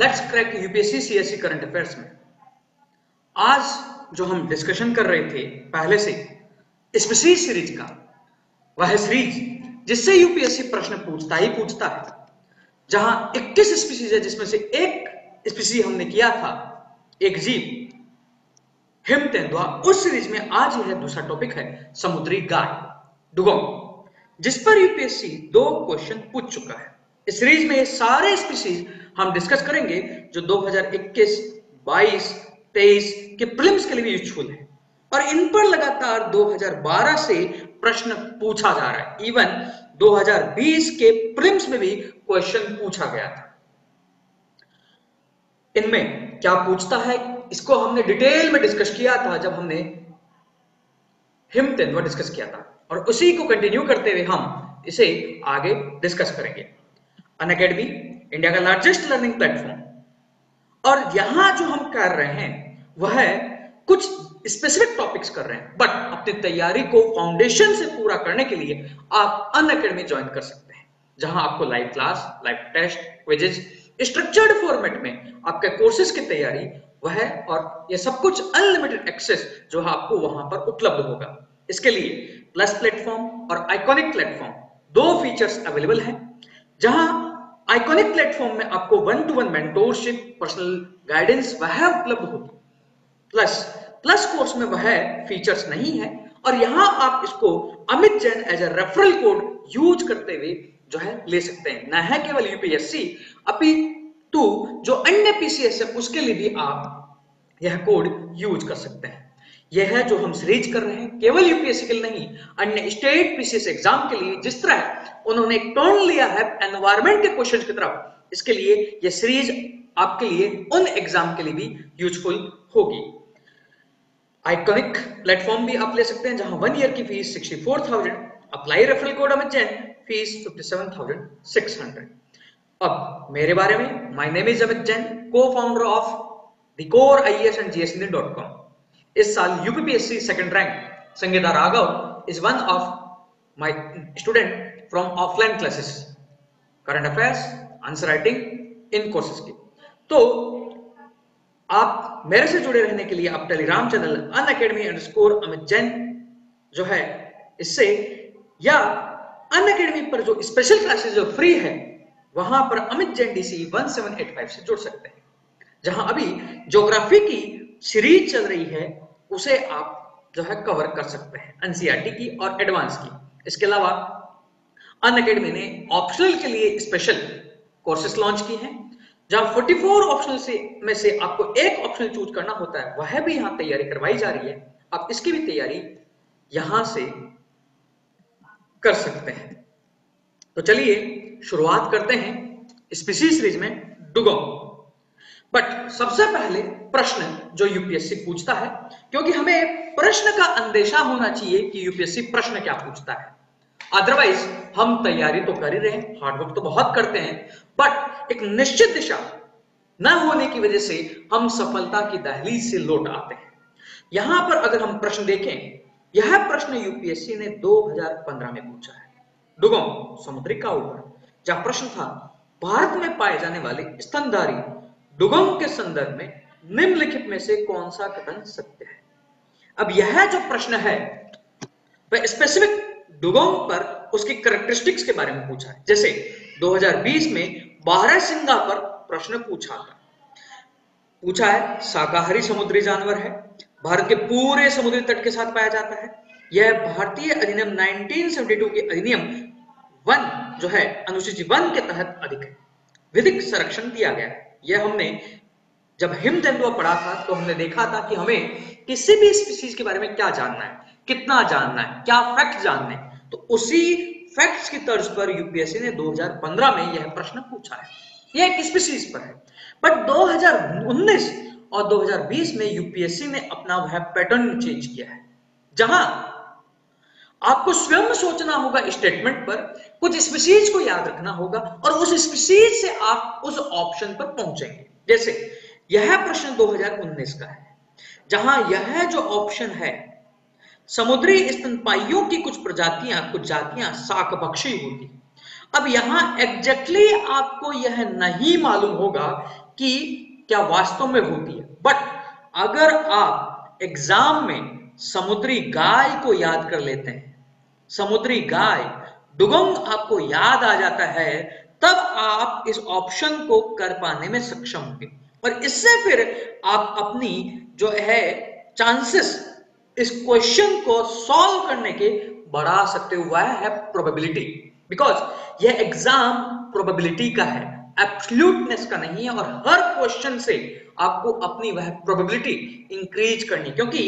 Let's crack UPSC CSC current affairs में आज जो हम डिस्कशन कर रहे थे पहले से स्पीशीज सीरीज का, वह सीरीज जिससे यूपीएससी प्रश्न पूछता ही पूछता है, जहां 21 स्पीशीज है जिसमें से एक स्पीशीज हमने किया था एक जीव हिम तेंदुआ। उस सीरीज में आज यह दूसरा टॉपिक है समुद्री गाय डुगोंग, जिस पर यूपीएससी 2 क्वेश्चन पूछ चुका है। इस सीरीज में ये सारे स्पीशीज हम डिस्कस करेंगे जो 2021, 22, 23 के प्रीलिम्स के लिए भी यूजफुल है और इन पर लगातार 2012 से प्रश्न पूछा जा रहा है। इवन 2020 के प्रीलिम्स में भी क्वेश्चन पूछा गया था। इनमें क्या पूछता है इसको हमने डिटेल में डिस्कस किया था जब हमने हिम तेंदुआ डिस्कस किया था और उसी को कंटिन्यू करते हुए हम इसे आगे डिस्कस करेंगे। अनअकैडमी इंडिया का लार्जेस्ट लर्निंग प्लेटफॉर्म, और यहां जो हम कर रहे हैं वह कुछ स्पेसिफिक टॉपिक्स कर रहे हैं, बट अपनी तैयारी को फाउंडेशन से पूरा करने के लिए आप अनअकैडमी ज्वाइन कर सकते हैं, जहां आपको live class, live test, quizzes, structured format में आपके कोर्सेज की तैयारी वह और ये सब कुछ अनलिमिटेड एक्सेस जो है आपको वहां पर उपलब्ध होगा। इसके लिए प्लस प्लेटफॉर्म और आइकॉनिक प्लेटफॉर्म 2 फीचर्स अवेलेबल हैं, जहां आइकॉनिक प्लेटफॉर्म में आपको 1-to-1 मेंटोरशिप, पर्सनल गाइडेंस वह उपलब्ध होगी। प्लस कोर्स में वह फीचर्स नहीं है और यहां आप इसको Amit Jain as a referral code use करते हुए जो है ले सकते हैं। न है केवल यूपीएससी अपितु जो अन्य पीसीएस है उसके लिए भी आप यह कोड यूज कर सकते हैं। यह है जो हम सीरीज कर रहे हैं केवल यूपीएससी के लिए नहीं, अन्य स्टेट पीसीएस एग्जाम के लिए जिस तरह उन्होंने एक टर्न लिया है एनवायरमेंट के क्वेश्चन की तरफ, इसके लिए यह सीरीज आपके लिए उन एग्जाम के लिए भी यूजफुल होगी। आइकॉनिक प्लेटफॉर्म भी आप ले सकते हैं जहां 1 ईयर की fees 64,000, apply referral code Amit Jain, fees 57,600। अब मेरे बारे में, my name is Amit Jain, cofounder of the core IAS and GS.com। इस साल UPPSC second rank Sangeeta Raghav is one of my student from offline classes, current affairs, answer writing in courses की। तो आप मेरे से जुड़े रहने के लिए आप टेलीग्राम चैनल unacademy_अमित जैन जो है इससे, या unacademy पर जो स्पेशल क्लासेस जो फ्री है वहां पर अमित जैन डीसी 1785 से जुड़ सकते हैं, जहां अभी ज्योग्राफी की सीरीज चल रही है उसे आप जो है कवर कर सकते हैं, एनसीईआरटी की और एडवांस की। इसके अलावा unacademy ने ऑप्शनल के लिए स्पेशल कोर्सेस लॉन्च की हैं, जहां 44 ऑप्शनल में से आपको एक ऑप्शनल चूज करना होता है, वह भी यहां तैयारी करवाई जा रही है। आप इसकी भी तैयारी यहां से कर सकते हैं। तो चलिए शुरुआत करते हैं स्पीशीज सीरीज में डुगोंग। बट सबसे पहले प्रश्न जो यूपीएससी पूछता है, क्योंकि हमें प्रश्न का अंदेशा होना चाहिए कि यूपीएससी प्रश्न क्या पूछता है, अदरवाइज हम तैयारी तो कर ही रहे हैं, हार्डवर्क तो बहुत करते हैं, बट एक निश्चित दिशा न होने की वजह से हम सफलता की दहलीज से लौट आते हैं। यहां पर अगर हम प्रश्न देखें, यह प्रश्न यूपीएससी ने 2015 में पूछा है, डुगोंग समुद्री काऊ पर, जहां प्रश्न था भारत में पाए जाने वाले स्तनधारी डुगोंग के संदर्भ में निम्नलिखित में से कौन सा कथन सत्य है। अब यह जो प्रश्न है वह स्पेसिफिक डुगोंग पर उसकी कैरेक्टरिस्टिक्स के बारे में पूछा है, जैसे 2020 में बारह सिंगा पर प्रश्न पूछा है। शाकाहारी समुद्री जानवर है, भारत के पूरे समुद्री तट के साथ पाया जाता है। यह भारतीय अधिनियम 1972 के अधिनियम 1 जो है अनुसूची 1 के तहत अधिक है, विधिक संरक्षण दिया गया है। यह हमने जब हिम तेंदुआ पढ़ा था तो हमने देखा था कि हमें किसी भी स्पीशीज के बारे में क्या जानना है, कितना जानना है, क्या फैक्ट जानना है। तो उसी फैक्ट्स की तर्ज पर यूपीएससी ने 2015 में यह प्रश्न पूछा है, यह एक स्पीशीज पर है। बट 2019 और 2020 में यूपीएससी ने अपना वह पैटर्न चेंज किया है, जहां आपको स्वयं सोचना होगा स्टेटमेंट पर, कुछ स्पीशीज को याद रखना होगा और उस स्पीशीज से आप उस ऑप्शन पर पहुंचेंगे। जैसे यह प्रश्न 2019 का है, जहां यह जो ऑप्शन है समुद्री स्तनपाइयों की कुछ जातियां शाकभक्षी होती। अब यहां एग्जैक्टली आपको यह नहीं मालूम होगा कि क्या वास्तव में होती है। बट अगर आप एग्जाम में समुद्री गाय को याद कर लेते हैं, समुद्री गाय डुगोंग आपको याद आ जाता है, तब आप इस ऑप्शन को कर पाने में सक्षम होंगे और इससे फिर आप अपनी जो है चांसेस इस क्वेश्चन को सॉल्व करने के बढ़ा सकते हुआ है प्रोबेबिलिटी, बिकॉज यह एग्जाम प्रोबेबिलिटी का है, एब्सोल्यूटनेस का नहीं है। और हर क्वेश्चन से आपको अपनी वह प्रोबेबिलिटी इंक्रीज करनी, क्योंकि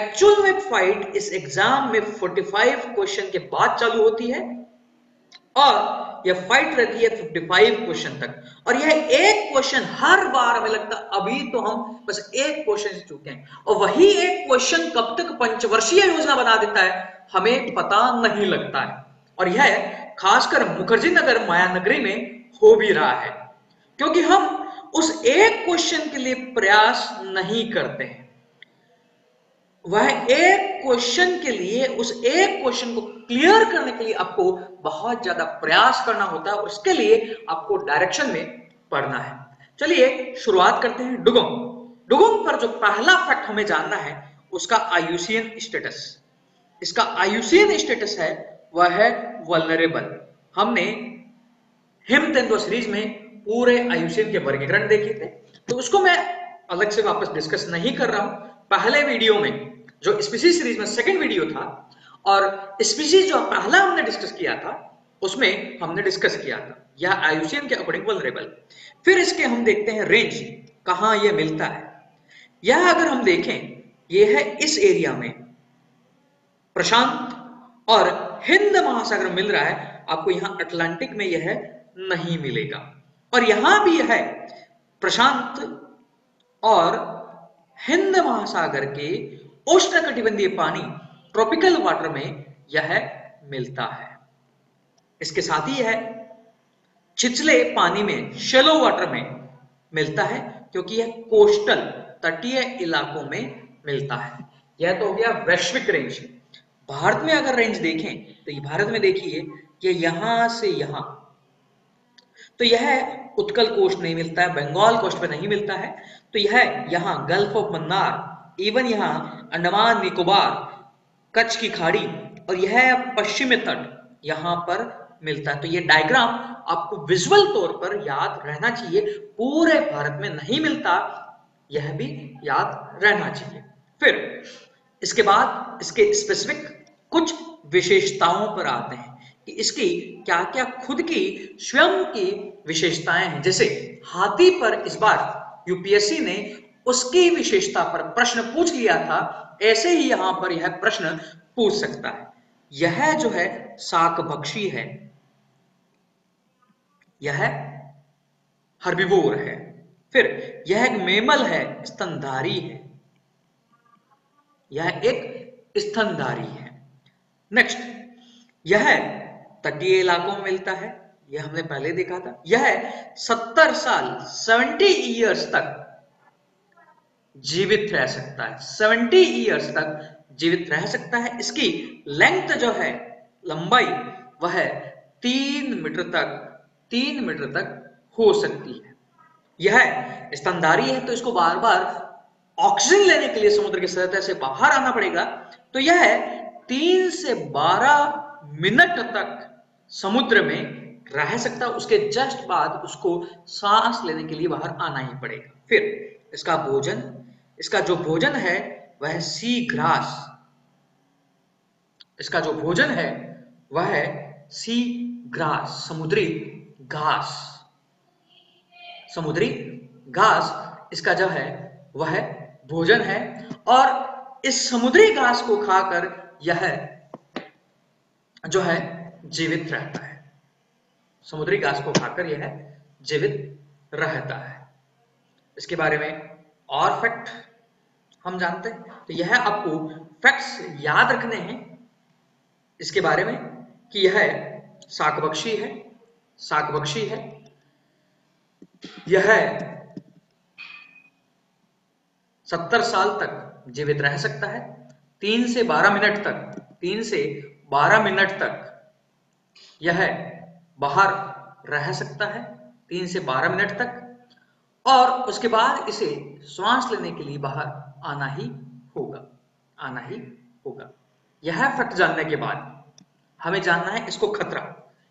एक्चुअल में फाइट इस एग्जाम में 45 क्वेश्चन के बाद चालू होती है और यह फाइट रहती है 55 क्वेश्चन तक। और यह एक क्वेश्चन हर बार हमें लगता अभी तो हम बस एक क्वेश्चन से चूके हैं, और वही एक क्वेश्चन कब तक पंचवर्षीय योजना बना देता है हमें पता नहीं लगता है। और यह खासकर मुखर्जी नगर मायानगरी में हो भी रहा है, क्योंकि हम उस एक क्वेश्चन के लिए प्रयास नहीं करते हैं। वह एक क्वेश्चन के लिए, उस एक क्वेश्चन को क्लियर करने के लिए आपको बहुत ज्यादा प्रयास करना होता है और उसके लिए आपको डायरेक्शन में पढ़ना है। चलिए शुरुआत करते हैं डुगोंग। डुगोंग पर जो पहला फैक्ट हमें जानना है उसका IUCN स्टेटस, इसका IUCN स्टेटस है वह है वल्नरेबल। हमने हिम तेंदुआ सीरीज में पूरे IUCN के वर्गीकरण देखे थे, तो उसको मैं अलग से वापस डिस्कस नहीं कर रहा हूं। पहले वीडियो में जो स्पीसीज सीरीज में सेकंड वीडियो था और स्पीसीज जो पहला हमने डिस्कस किया था उसमें हमने डिस्कस किया था यह IUCN के अकॉर्डिंग वल्नरेबल। फिर इसके हम देखते हैं रेंज कहां यह मिलता है। यह अगर हम देखें यह है इस एरिया में प्रशांत और हिंद महासागर मिल रहा है, आपको यहां अटलांटिक में यह नहीं मिलेगा। और यहां भी है प्रशांत और हिंद महासागर के उष्णकटिबंधीय पानी ट्रॉपिकल वाटर में यह मिलता है। इसके साथ ही यह छिछले पानी में शेलो वाटर में मिलता है, क्योंकि यह कोस्टल तटीय इलाकों में मिलता है। यह तो हो गया वैश्विक रेंज। भारत में अगर रेंज देखें तो भारत में देखिए कि यहां से यहां तो यह उत्कल कोस्ट नहीं मिलता है, बंगाल कोस्ट में नहीं मिलता है, तो यह यहाँ गल्फ ऑफ मन्नार, इवन यहाँ अंडमान निकोबार, कच्छ की खाड़ी और यह पश्चिमी तट यहाँ पर मिलता है। तो ये डायग्राम आपको विजुअल तौर पर याद रहना चाहिए, पूरे भारत में नहीं मिलता, यह भी याद रहना चाहिए। फिर इसके बाद इसके स्पेसिफिक कुछ विशेषताओं पर आते हैं कि इसकी क्या क्या खुद की स्वयं की विशेषताएं हैं। जैसे हाथी पर इस बार यूपीएससी ने उसकी विशेषता पर प्रश्न पूछ लिया था, ऐसे ही यहां पर यह प्रश्न पूछ सकता है। यह जो है शाकभक्षी है, यह हर्बिवोर है। फिर यह एक मेमल है, स्तनधारी है, यह एक स्तनधारी है। नेक्स्ट यह तटीय इलाकों में मिलता है, यह हमने पहले देखा था। यह 70 साल 70 इयर्स तक जीवित रह सकता है, 70 इयर्स तक जीवित रह सकता है। इसकी लेंथ जो है लंबाई वह 3 मीटर तक, 3 मीटर तक हो सकती है। यह स्तनधारी है, तो इसको बार बार ऑक्सीजन लेने के लिए समुद्र की सतह से बाहर आना पड़ेगा, तो यह 3 से 12 मिनट तक समुद्र में रह सकता है, उसके जस्ट बाद उसको सांस लेने के लिए बाहर आना ही पड़ेगा। फिर इसका भोजन, इसका जो भोजन है वह सी ग्रास, इसका जो भोजन है वह है सी ग्रास, समुद्री घास, समुद्री घास इसका जो है वह भोजन है। और इस समुद्री घास को खाकर यह जो है जीवित रहता है, समुद्री घास को खाकर यह जीवित रहता है। इसके बारे में और फैक्ट हम जानते हैं, तो यह आपको फैक्ट्स याद रखने हैं इसके बारे में कि यह शाकभक्षी है, शाकभक्षी है, यह 70 साल तक जीवित रह सकता है, 3 से 12 मिनट तक, 3 से 12 मिनट तक यह बाहर रह सकता है, 3 से 12 मिनट तक। और उसके बाद इसे श्वास लेने के लिए बाहर आना ही होगा। यह फैक्ट जानने के बाद हमें जानना है इसको खतरा,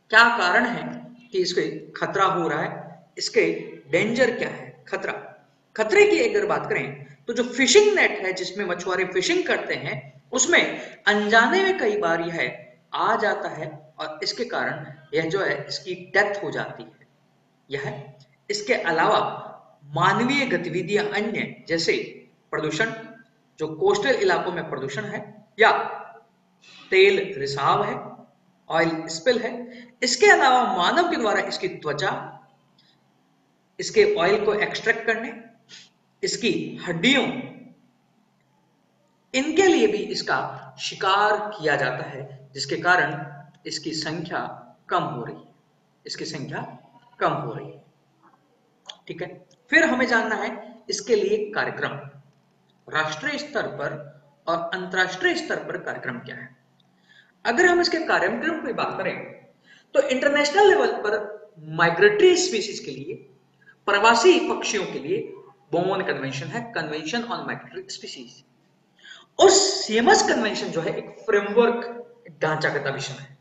क्या कारण है कि इसके खतरा हो रहा है, इसके डेंजर क्या है, खतरा। खतरे की अगर बात करें तो जो फिशिंग नेट है जिसमें मछुआरे फिशिंग करते हैं उसमें अनजाने में कई बार यह आ जाता है और इसके कारण यह जो है इसकी डेथ हो जाती है। यह इसके अलावा मानवीय गतिविधियां अन्य जैसे प्रदूषण, जो कोस्टल इलाकों में प्रदूषण है या तेल रिसाव है, ऑयल स्पिल है, इसके अलावा मानव के द्वारा इसकी त्वचा, इसके ऑयल को एक्सट्रैक्ट करने, इसकी हड्डियों, इनके लिए भी इसका शिकार किया जाता है जिसके कारण इसकी संख्या कम हो रही है, ठीक है। फिर हमें जानना है इसके लिए कार्यक्रम, राष्ट्रीय स्तर पर और अंतरराष्ट्रीय स्तर पर कार्यक्रम क्या है। अगर हम इसके कार्यक्रम की बात करें तो इंटरनेशनल लेवल पर माइग्रेटरी स्पीशीज के लिए, प्रवासी पक्षियों के लिए बोन कन्वेंशन है, कन्वेंशन ऑन माइग्रेटरी स्पीशीज, और सीएमएस कन्वेंशन जो है एक फ्रेमवर्क ढांचागत विषय है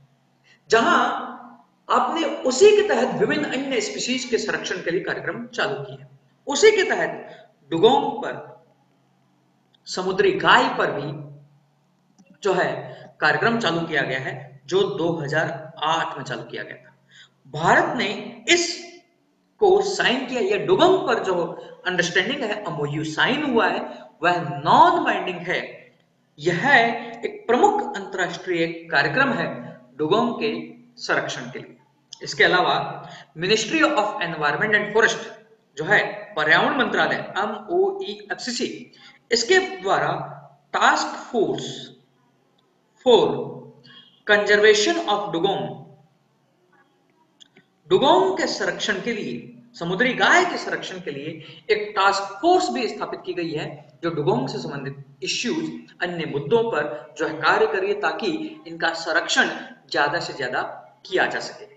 जहां आपने उसी के तहत विभिन्न अन्य स्पीशीज के संरक्षण के लिए कार्यक्रम चालू किए हैं। उसी के तहत डुगोंग पर, समुद्री गाय पर भी जो है कार्यक्रम चालू किया गया है जो 2008 में चालू किया गया था। भारत ने इस को साइन किया, या डुगोंग पर जो अंडरस्टैंडिंग है, एमओयू साइन हुआ है, वह नॉन बाइंडिंग है। यह एक प्रमुख अंतरराष्ट्रीय कार्यक्रम है डुगोंग के संरक्षण के लिए। इसके अलावा ministry of environment and forest जो है पर्यावरण मंत्रालय MOEFCC, इसके द्वारा task force for conservation of dugong के संरक्षण के लिए, समुद्री गाय के संरक्षण के लिए एक टास्क फोर्स भी स्थापित की गई है जो डुगोंग से संबंधित इश्यूज, अन्य मुद्दों पर जो है कार्य करिए ताकि इनका संरक्षण ज्यादा से ज्यादा किया जा सके।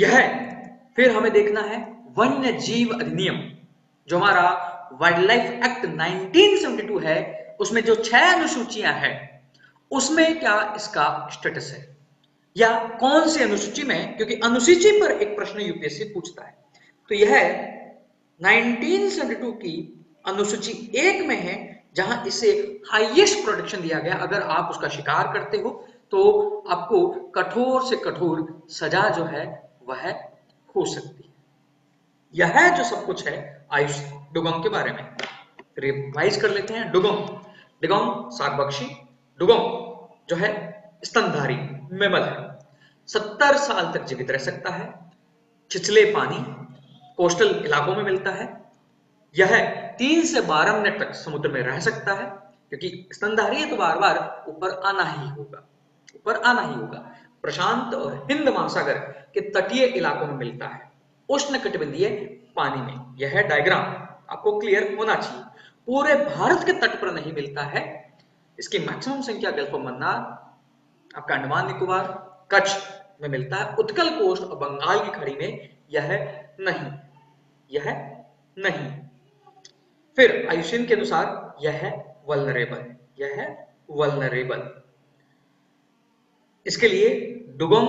यह फिर हमें देखना है वन्य जीव अधिनियम, जो हमारा वाइल्ड लाइफ एक्ट 1972 है, उसमें जो 6 अनुसूचियां हैं उसमें क्या इसका स्टेटस है या कौन से अनुसूची में, क्योंकि अनुसूची पर एक प्रश्न यूपीएससी पूछता है। तो यह 1972 की अनुसूची 1 में है जहां इसे हाईएस्ट प्रोटेक्शन दिया गया। अगर आप उसका शिकार करते हो तो आपको कठोर से कठोर सजा जो है वह हो सकती है। यह जो सब कुछ है आयुष डुगोंग के बारे में रिवाइज कर लेते हैं। डुगोंग सागबक्षी, डुगोंग जो है स्तनधारी मेमल है, 70 साल तक जीवित रह सकता है, छिछले पानी कोस्टल इलाकों में मिलता है। यह 3 से 12 मिनट तक समुद्र में रह सकता है, क्योंकि स्तनधारी है तो बार बार ऊपर आना ही होगा, प्रशांत और हिंद महासागर के तटीय इलाकों में मिलता है, उष्णकटिबंधीय पानी में। यह डायग्राम आपको क्लियर होना चाहिए, पूरे भारत के तट पर नहीं मिलता है। इसकी मैक्सिमम संख्या गल्फ ऑफ मन्नार, आपका अंडमान निकोबार, कच्छ में मिलता है, उत्कल कोस्ट और बंगाल की खाड़ी में यह नहीं, फिर आयुषीन के अनुसार यह वल्नरेबल, इसके लिए डुगोंग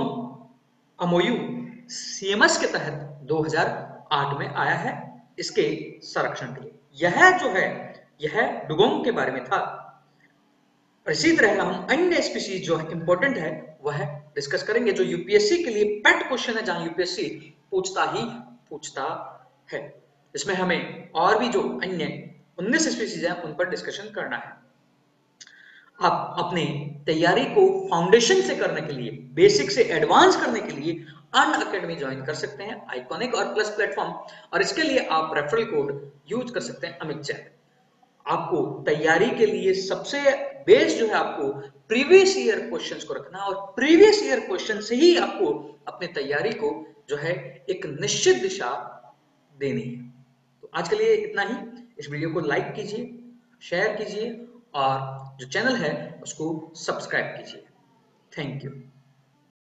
एमओयू सीएमएस के तहत 2008 में आया है इसके संरक्षण के लिए। यह जो है यह डुगोंग के बारे में था। इसी तरह हम अन्य स्पीशीज जो है इंपॉर्टेंट है वह डिस्कस करेंगे, जो यूपीएससी के लिए पेट क्वेश्चन है, जहां यूपीएससी पूछता ही पूछता है। इसमें हमें और भी जो अन्य 19 स्पीशीज है उन पर डिस्कशन करना है। आप अपने तैयारी को फाउंडेशन से करने के लिए, बेसिक से एडवांस करने के लिए अनअकैडमी ज्वाइन कर सकते हैं, आइकॉनिक और प्लस प्लेटफॉर्म, और इसके लिए आप रेफरल कोड यूज कर सकते हैं अमित जैन। आपको तैयारी के लिए सबसे बेस्ट जो है आपको प्रीवियस ईयर क्वेश्चंस को रखना, और प्रीवियस ईयर क्वेश्चन से ही आपको अपनी तैयारी को जो है एक निश्चित दिशा देनी है। तो आज के लिए इतना ही। इस वीडियो को लाइक कीजिए, शेयर कीजिए और जो चैनल है उसको सब्सक्राइब कीजिए। Thank you.